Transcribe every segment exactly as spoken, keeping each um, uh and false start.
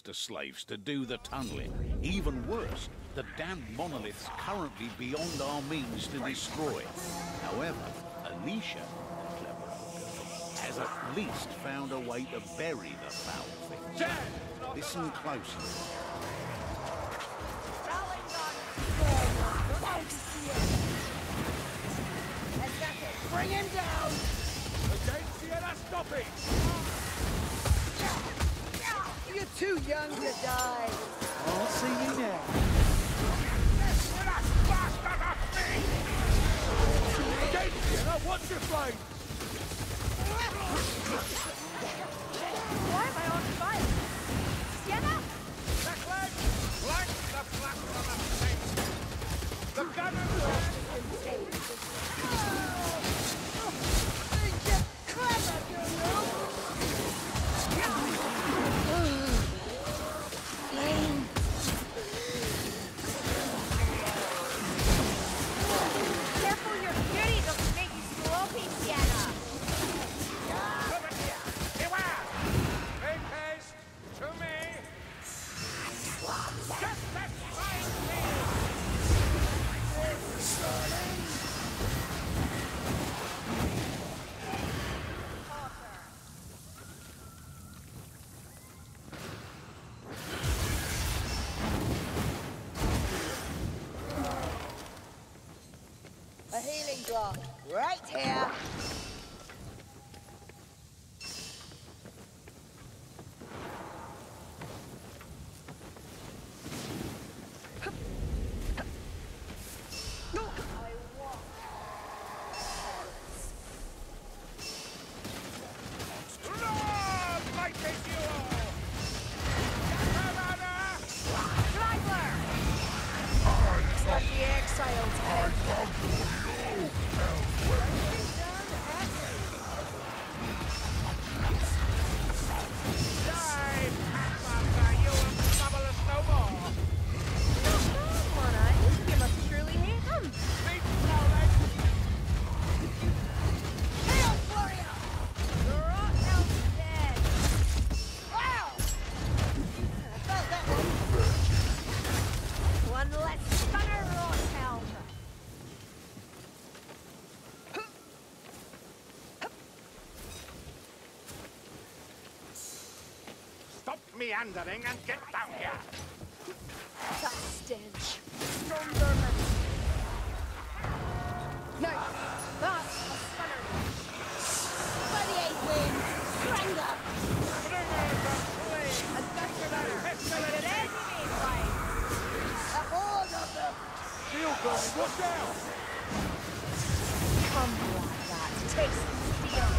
to slaves to do the tunneling. Even worse, the damned monolith's currently beyond our means to destroy. However, Alicia, the clever girl, has at least found a way to bury the foul thing. Jack! Listen closely. Bring him down! Against the Anastopi! You're too young to die! I'll see you now! This last bastard of me! Against the Anastopi! What's your flame? Why am I on fire? Sienna? Black leg! Black the black on the face! The gun is dead! Right here. Meandering and get down here. That stench. Thunderman. No, that's a spanner. Bloody wings. Grind up. And that's your letter. An enemy fight. All of them. Steel gun, look down. Come on, that. Take some steel.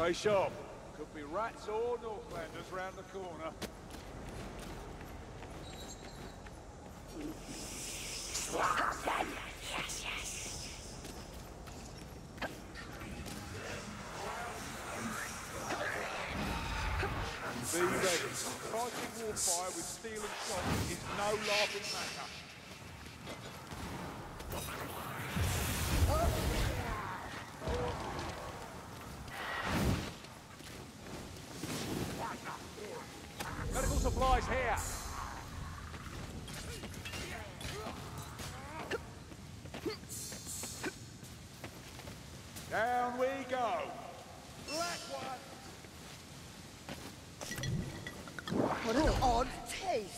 Stay sharp. Could be rats or Northlanders round the corner. Be ready. Fighting warfare with steel and shot is no laughing matter. down we go. Black one. What an odd taste.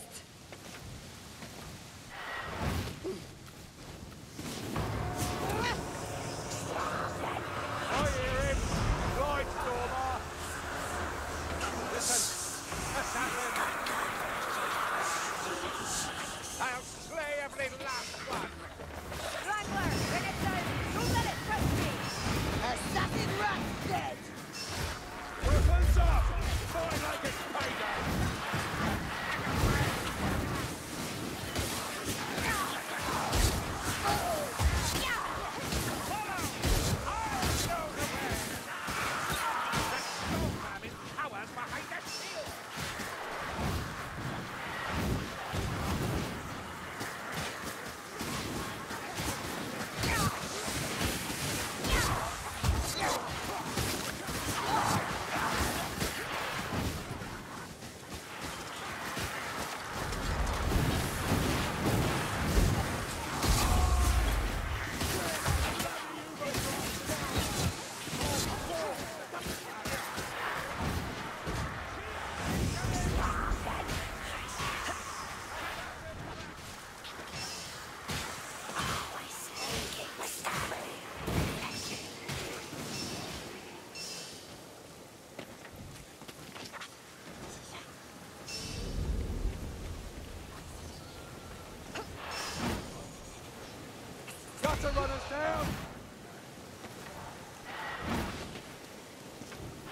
To run us down.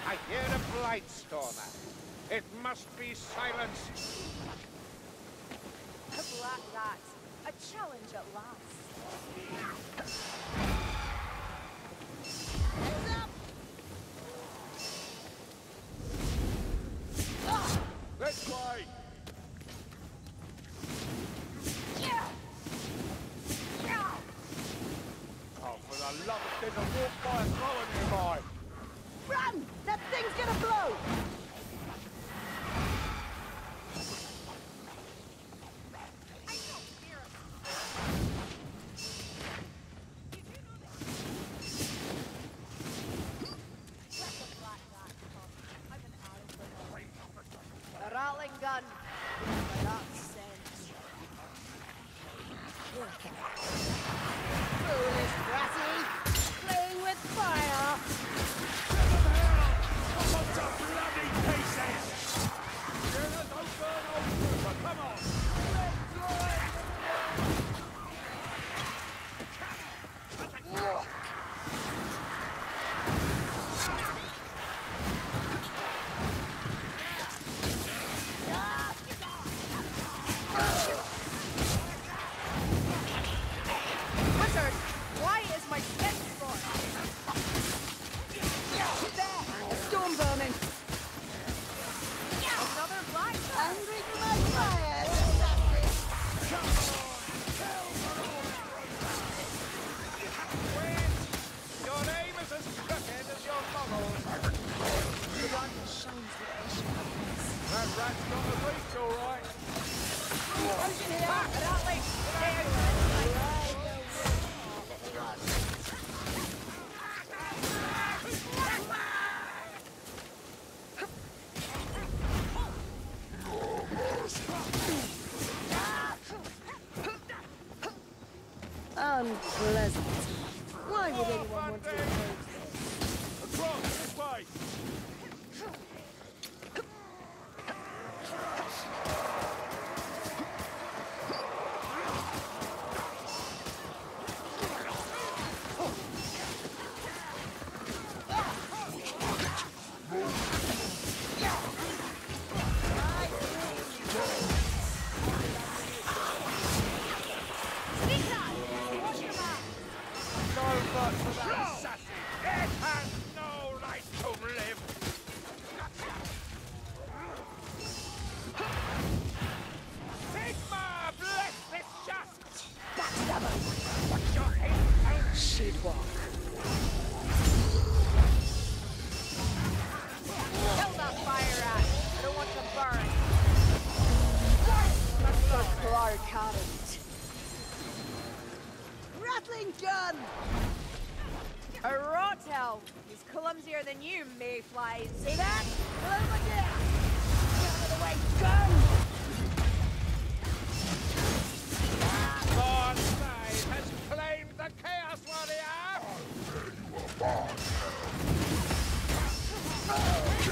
I hear a blightstormer. It must be silenced. A black dot. A challenge at last. Heads up! Ah! Let's play! I love it. There's a walk by a thrower nearby. Run! That thing's gonna blow! I don't hear it. A rattling gun. That sends. Look at that. Playing with fire! Get them out! Come on to bloody pieces! Yeah, don't burn old Cooper, come on! Let's go! Come on! Wizard, why is my spectre? Unpleasant. Why would anyone want to oppose this? Across this way! clumsier than you, mayflies. See that? Over there! Get out of the way, go! Ah, Lord Slide has claimed the Chaos Warrior! I'll tear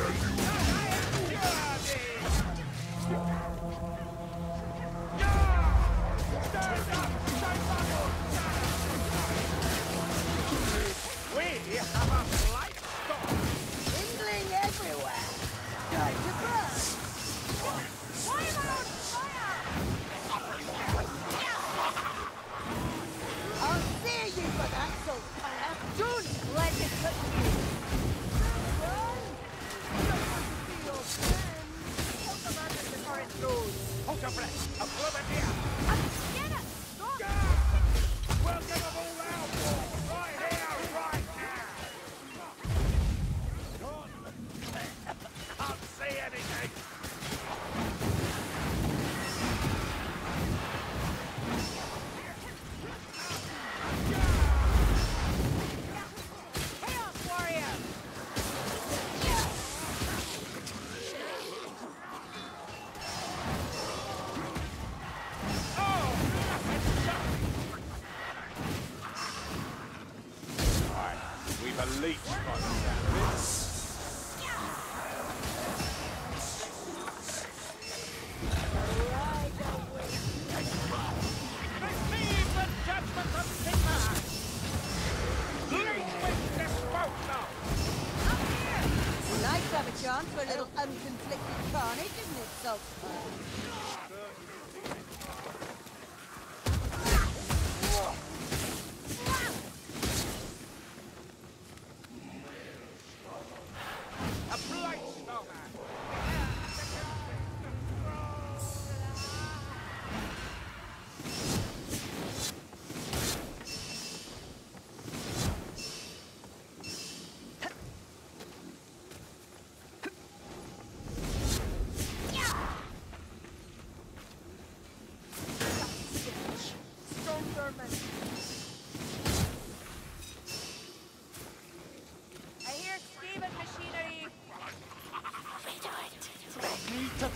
you apart, hell! Can you do it? Yeah! Stand up! We have a flight storm! Tingling everywhere! Time to burn! Why am I on fire? I'll see you for that, so fire! Don't let it touch you! Run! You don't want to see your friends! Hold the man as the current goes! Hold your breath! I'm blooming here! I'm scared! Stop! Yeah. We'll get them all round! Right here! Right here! Can't see anything! Chaos Warrior! A leech on this. Receive the judgment of Sigma! Leech with disposal! Up here! Nice to have a chance for a little unconflicted carnage, isn't it, Sulfur?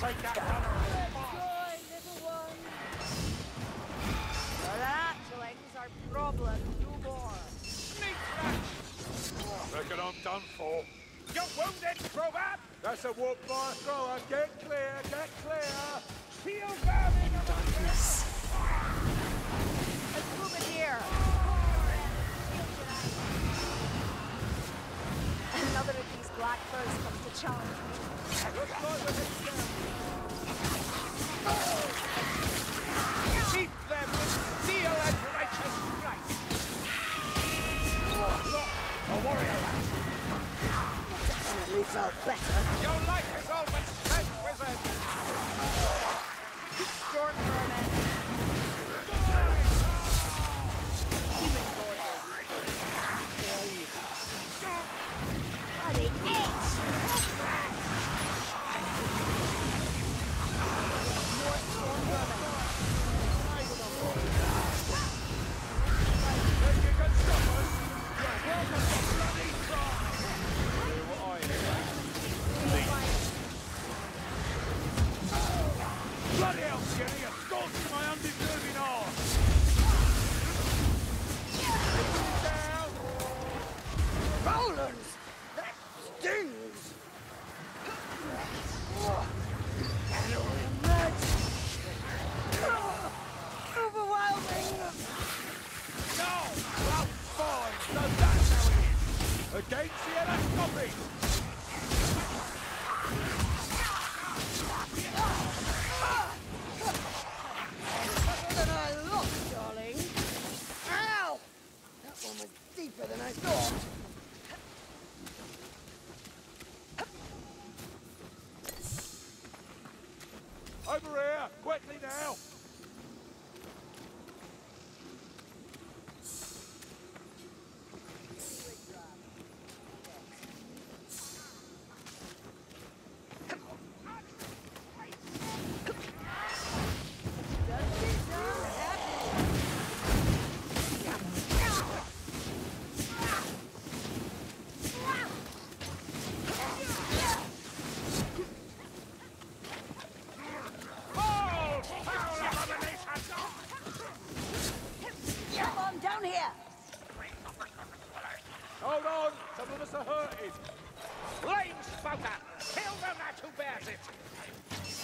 A walk by a thrower, get clear, get clear! Shield burning! In darkness! Let's move it here! Another of these black foes comes to challenge me. Look for the victim! Keep them with steel and righteous right! A warrior! Felt better. Your life is always spent, wizard! Storm vermin! Human borders! Bloody eggs! More storm vermin! If you can stop us, you're welcome to bloody storm! Bloody hell, getting a storm to my undeserving arm! Down! Roland! That stings! Overwhelming! No! Well, fine! So that's how it is! Against the enemy! Deeper than I thought. Over here, quickly now. is flame smoker. Kill the man who bears it. Is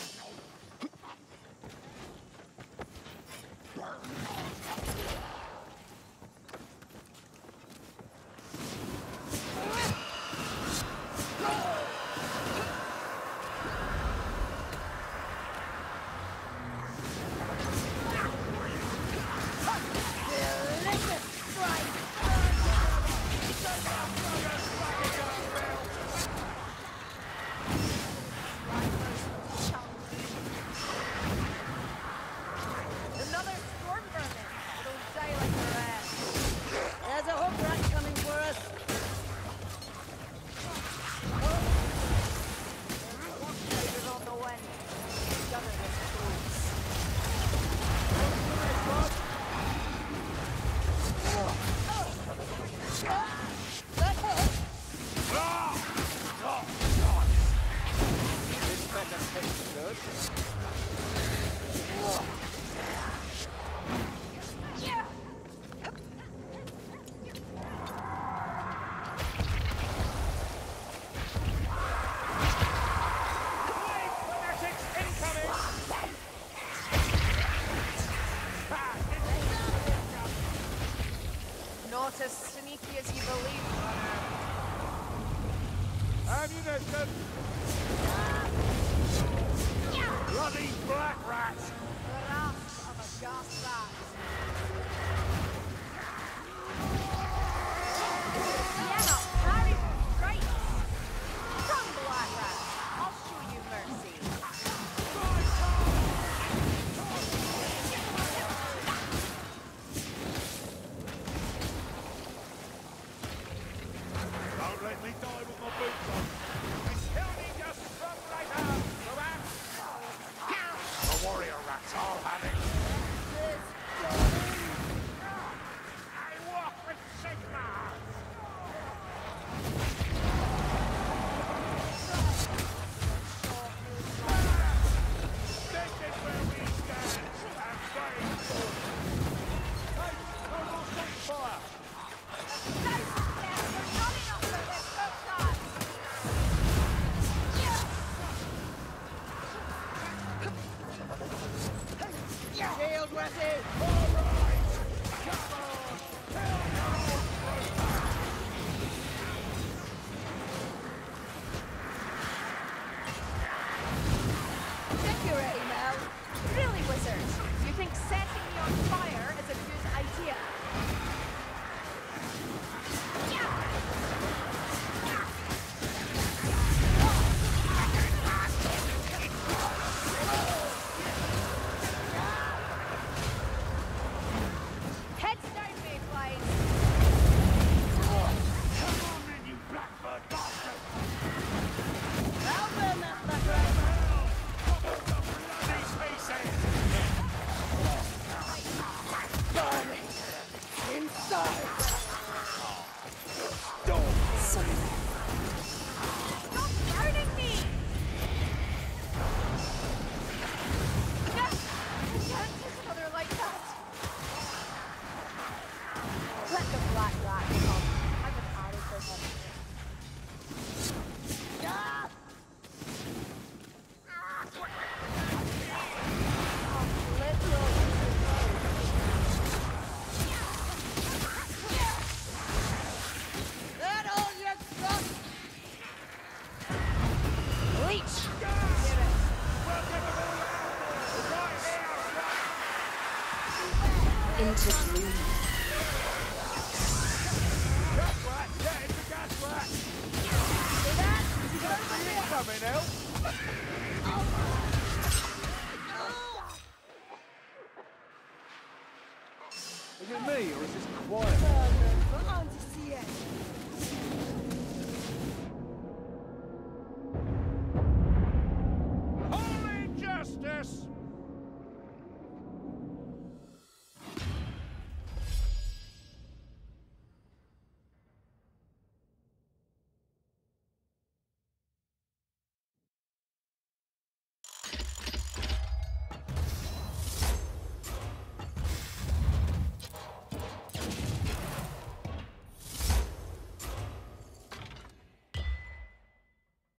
it me, or is this quiet? No, no, I want to see it.